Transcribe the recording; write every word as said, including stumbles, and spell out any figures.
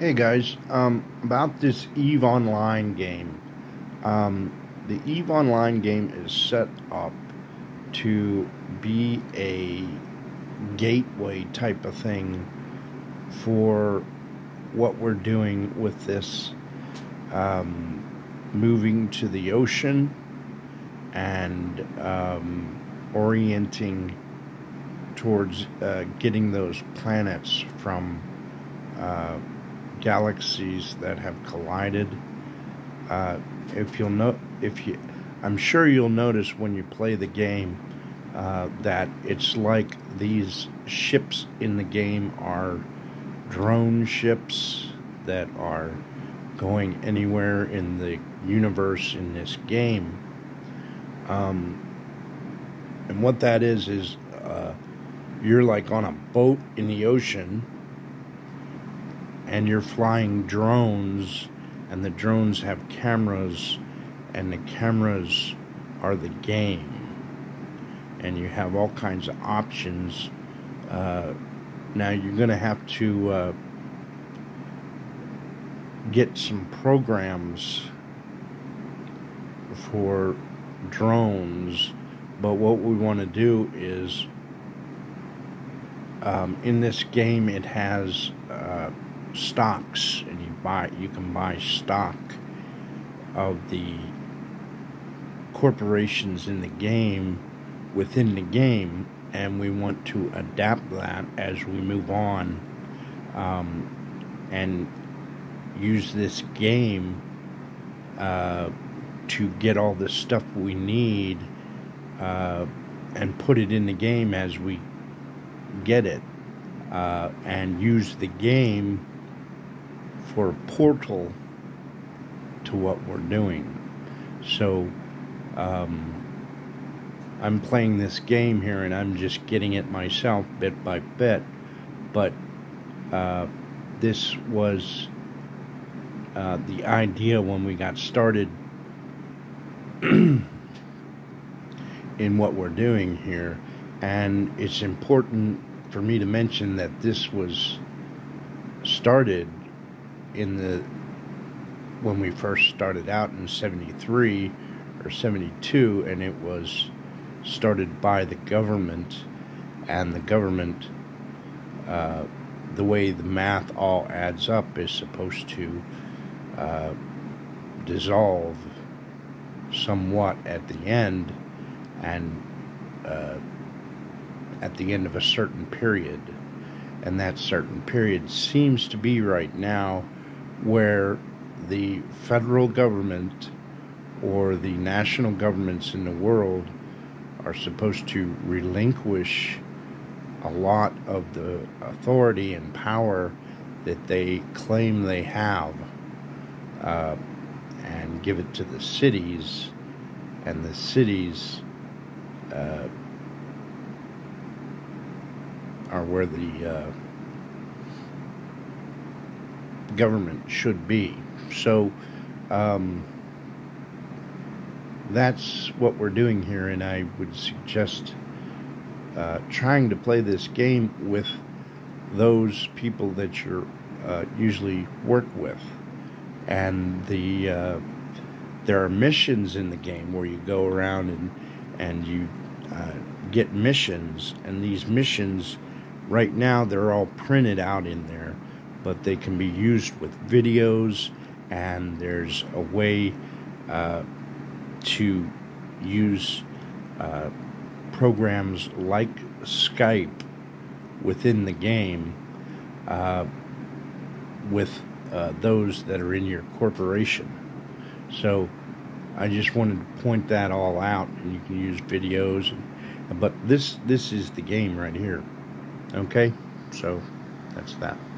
Hey guys, um, about this EVE Online game. Um, the EVE Online game is set up to be a gateway type of thing for what we're doing with this um, moving to the ocean and um, orienting towards uh, getting those planets from uh, galaxies that have collided. Uh, if you'll no, if you, I'm sure you'll notice when you play the game uh, that it's like these ships in the game are drone ships that are going anywhere in the universe in this game. Um, and what that is is uh, you're like on a boat in the ocean, and you're flying drones, and the drones have cameras, and the cameras are the game. And you have all kinds of options. Uh, now you're going to have to uh, get some programs for drones. But what we want to do is, um, in this game it has Uh, stocks, and you buy you can buy stock of the corporations in the game within the game, and we want to adapt that as we move on um, and use this game uh, to get all the stuff we need uh, and put it in the game as we get it, uh, and use the game for a portal to what we're doing. So um, I'm playing this game here, and I'm just getting it myself bit by bit, but uh, this was uh, the idea when we got started in what we're doing here. And it's important for me to mention that this was started in the when we first started out in seventy-three or seventy-two, and it was started by the government, and the government, uh, the way the math all adds up, is supposed to uh, dissolve somewhat at the end, and uh, at the end of a certain period. And that certain period seems to be right now, where the federal government or the national governments in the world are supposed to relinquish a lot of the authority and power that they claim they have uh, and give it to the cities, and the cities uh, are where the uh, government should be. So um, that's what we're doing here, and I would suggest uh, trying to play this game with those people that you uh, usually work with. And the uh, there are missions in the game where you go around and and you uh, get missions, and these missions, right now, they're all printed out in there, but they can be used with videos, and there's a way uh, to use uh, programs like Skype within the game uh, with uh, those that are in your corporation. So I just wanted to point that all out, and you can use videos. And, but this this is the game right here. Okay, so that's that.